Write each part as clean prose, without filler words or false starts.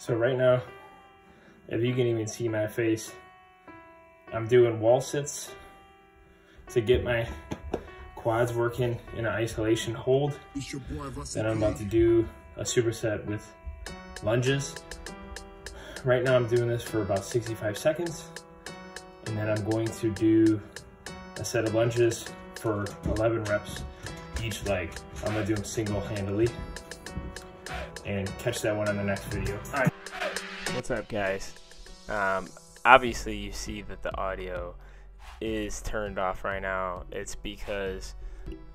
So right now, if you can even see my face, I'm doing wall sits to get my quads working in an isolation hold. Then I'm about to do a superset with lunges. Right now I'm doing this for about 65 seconds. And then I'm going to do a set of lunges for 11 reps each leg. I'm gonna do them single-handedly and catch that one on the next video. All right. What's up, guys? Obviously you see that the audio is turned off right now. It's because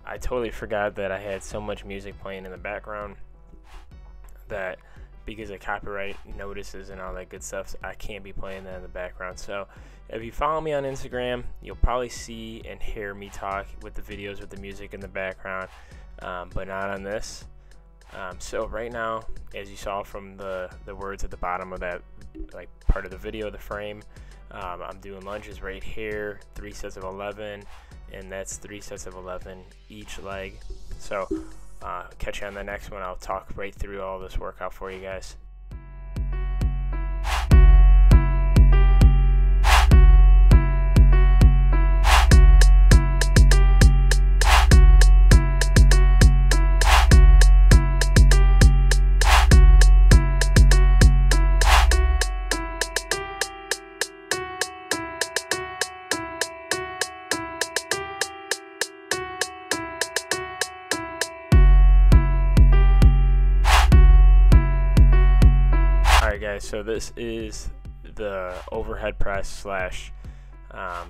I totally forgot that I had so much music playing in the background that because of copyright notices and all that good stuff, so I can't be playing that in the background. So if you follow me on Instagram, you'll probably see and hear me talk with the videos with the music in the background, but not on this. So right now, as you saw from the words at the bottom of that like part of the video, the frame, I'm doing lunges right here, 3 sets of 11, and that's 3 sets of 11 each leg. So catch you on the next one. I'll talk right through all this workout for you guys. So this is the overhead press slash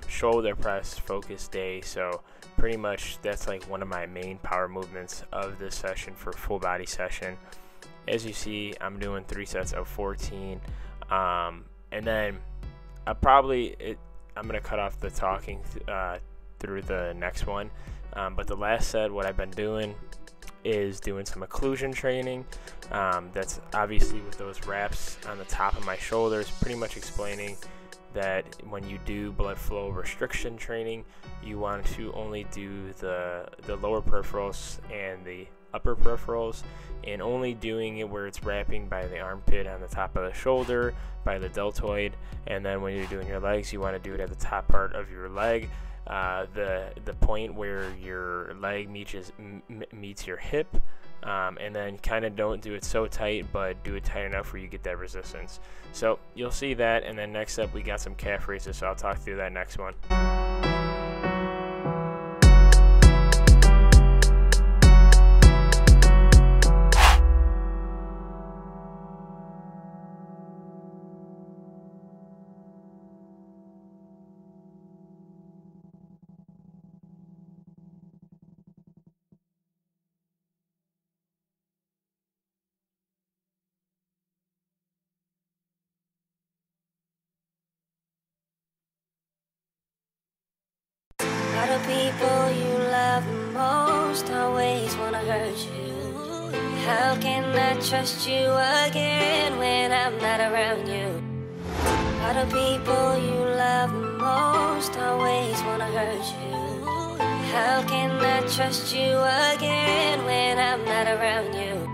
shoulder press focus day. So pretty much that's like one of my main power movements of this session for full body session. As you see, I'm doing 3 sets of 14, and then I'm gonna cut off the talking through the next one. But the last set, what I've been doing is doing some occlusion training. That's obviously with those wraps on the top of my shoulders, pretty much explaining that when you do blood flow restriction training, you want to only do the lower peripherals and the upper peripherals, and only doing it where it's wrapping by the armpit, on the top of the shoulder, by the deltoid. And then when you're doing your legs, you want to do it at the top part of your leg. The point where your leg meets your hip, and then kind of don't do it so tight, but do it tight enough where you get that resistance. So you'll see that, and then next up we got some calf raises, so I'll talk through that next one. The people you love most always wanna hurt you. How can I trust you again when I'm not around you? All the people you love most always wanna hurt you. How can I trust you again when I'm not around you?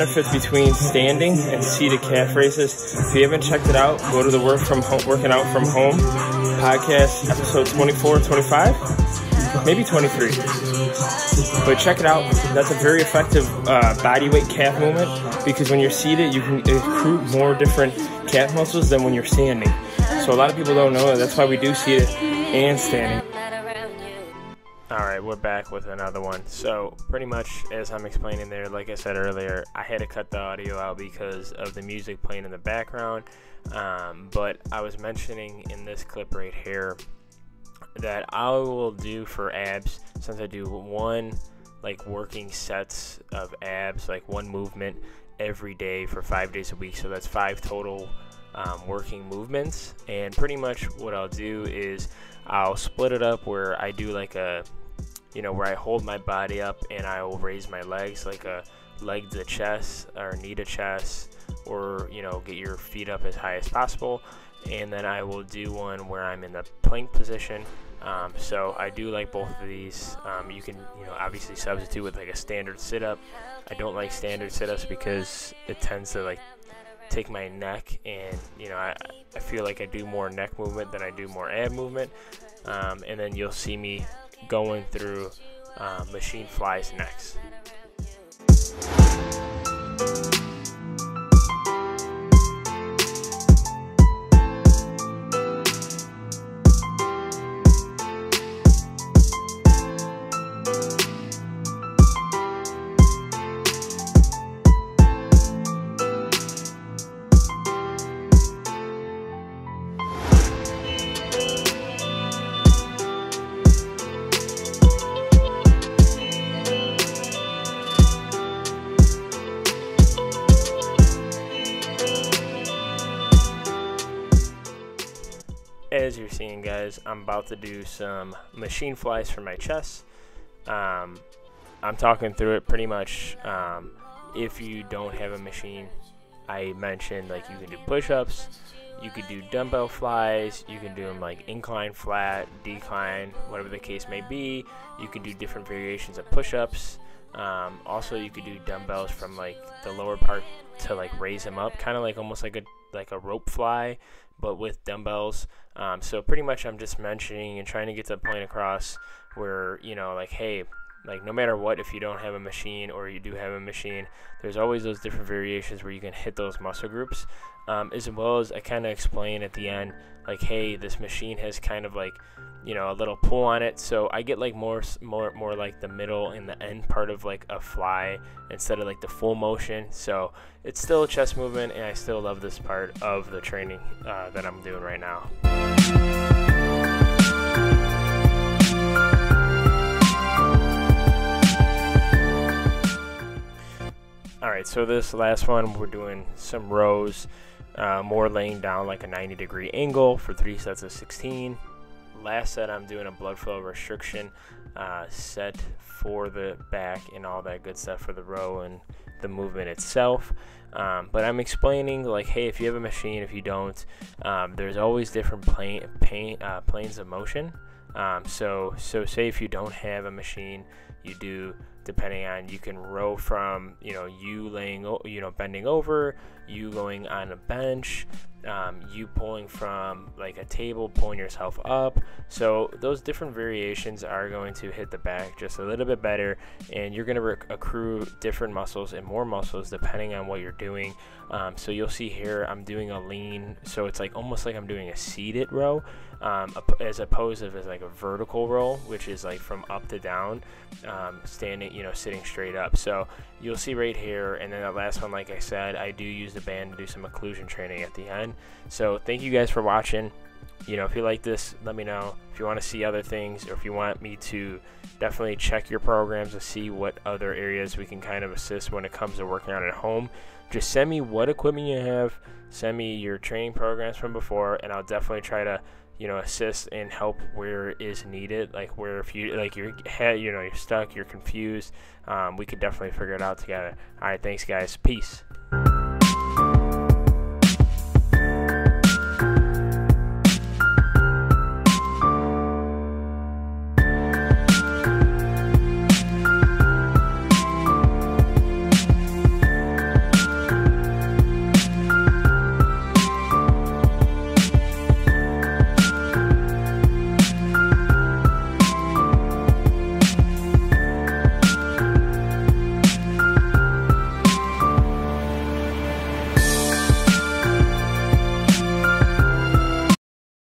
Benefits between standing and seated calf raises. If you haven't checked it out, go to the Working Out From Home podcast, episode 24, 25, maybe 23. But check it out. That's a very effective bodyweight calf movement, because when you're seated, you can recruit more different calf muscles than when you're standing. So a lot of people don't know that. That's why we do seated and standing. Alright, we're back with another one. So pretty much as I'm explaining there, like I said earlier, I had to cut the audio out because of the music playing in the background, but I was mentioning in this clip right here that I will do for abs, since I do one like working sets of abs, like one movement every day for 5 days a week, so that's 5 total working movements. And pretty much what I'll do is I'll split it up where I do like a, you know, where I hold my body up and I will raise my legs, like a leg to chest or knee to chest, or, you know, get your feet up as high as possible. And then I will do one where I'm in the plank position. So I do like both of these. You can, you know, obviously substitute with like a standard sit-up. I don't like standard sit-ups because it tends to like take my neck, and, you know, I feel like I do more neck movement than I do more ab movement. And then you'll see me going through machine flies next. As you're seeing, guys, I'm about to do some machine flies for my chest. I'm talking through it pretty much. If you don't have a machine, I mentioned like you can do push-ups, you could do dumbbell flies, you can do them like incline, flat, decline, whatever the case may be. You can do different variations of push-ups. Also, you could do dumbbells from like the lower part to like raise them up, kind of like almost like a rope fly, but with dumbbells. So pretty much I'm just mentioning and trying to get to the point across where, you know, like, hey, like no matter what, if you don't have a machine or you do have a machine, there's always those different variations where you can hit those muscle groups. As well as I kind of explain at the end, like, hey, this machine has kind of like, you know, a little pull on it. So I get like more like the middle and the end part of like a fly instead of like the full motion. So it's still a chest movement, and I still love this part of the training that I'm doing right now. Alright, so this last one, we're doing some rows, more laying down like a 90-degree angle for 3 sets of 16. Last set, I'm doing a blood flow restriction set for the back and all that good stuff for the row and the movement itself. But I'm explaining like, hey, if you have a machine, if you don't, there's always different planes of motion. So say if you don't have a machine, you do, depending on, you can row from, you know, you laying, you know, bending over, you going on a bench, you pulling from like a table, pulling yourself up. So those different variations are going to hit the back just a little bit better, and you're going to accrue different muscles and more muscles depending on what you're doing. So you'll see here I'm doing a lean, so it's like almost like I'm doing a seated row, as opposed to as like a vertical row, which is like from up to down, standing, you know, sitting straight up. So you'll see right here. And then that last one, like I said, I do use the band to do some occlusion training at the end. So thank you guys for watching. You know, if you like this, let me know. If you want to see other things, or if you want me to definitely check your programs to see what other areas we can kind of assist when it comes to working out at home, just send me what equipment you have, send me your training programs from before, and I'll definitely try to, you know, assist and help where is needed. Like where if you, like you're, you know, you're stuck, you're confused, we could definitely figure it out together. All right, thanks guys, peace.